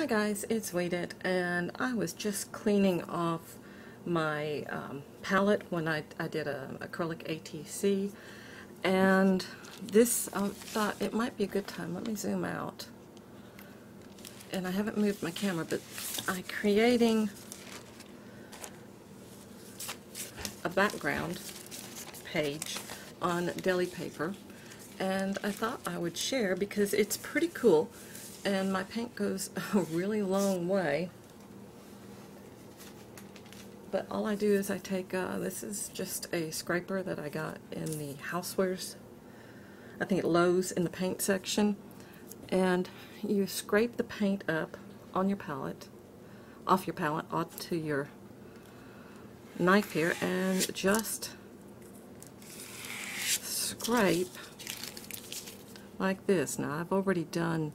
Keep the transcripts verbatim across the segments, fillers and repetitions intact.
Hi guys, it's Weedit, and I was just cleaning off my um, palette when I, I did a acrylic A T C, and this I thought it might be a good time. Let me zoom out, and I haven't moved my camera, but I'm creating a background page on deli paper, and I thought I would share because it's pretty cool. And my paint goes a really long way, but all I do is I take uh, this is just a scraper that I got in the housewares, I think at Lowe's, in the paint section, and you scrape the paint up on your palette, off your palette onto your knife here, and just scrape like this. Now I've already done,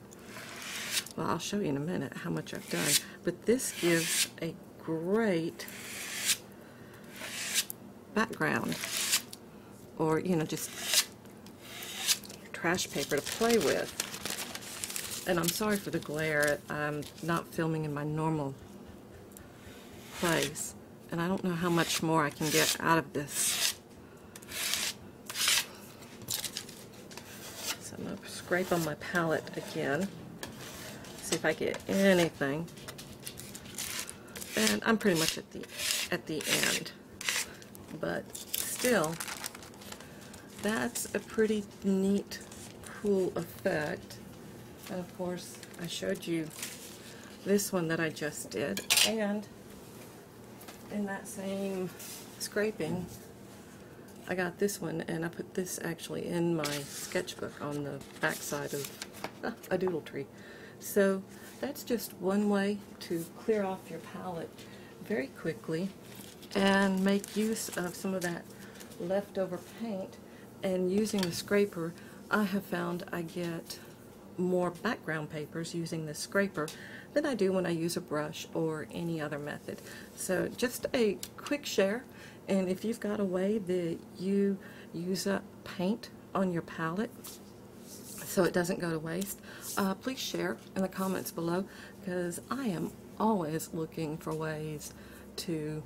well, I'll show you in a minute how much I've done, but this gives a great background, or you know, just trash paper to play with. And I'm sorry for the glare, I'm not filming in my normal place, and I don't know how much more I can get out of this. So I'm going to scrape on my palette again, see if I get anything, and I'm pretty much at the at the end, but still, that's a pretty neat, cool effect. And of course, I showed you this one that I just did, and in that same scraping, I got this one, and I put this actually in my sketchbook on the back side of uh, a doodle tree. So that's just one way to clear off your palette very quickly and make use of some of that leftover paint. And using the scraper, I have found I get more background papers using this scraper than I do when I use a brush or any other method. So just a quick share, and if you've got a way that you use up paint on your palette so it doesn't go to waste, uh, please share in the comments below, because I am always looking for ways to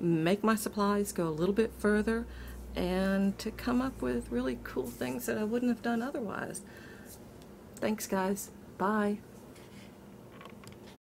make my supplies go a little bit further and to come up with really cool things that I wouldn't have done otherwise. Thanks guys. Bye.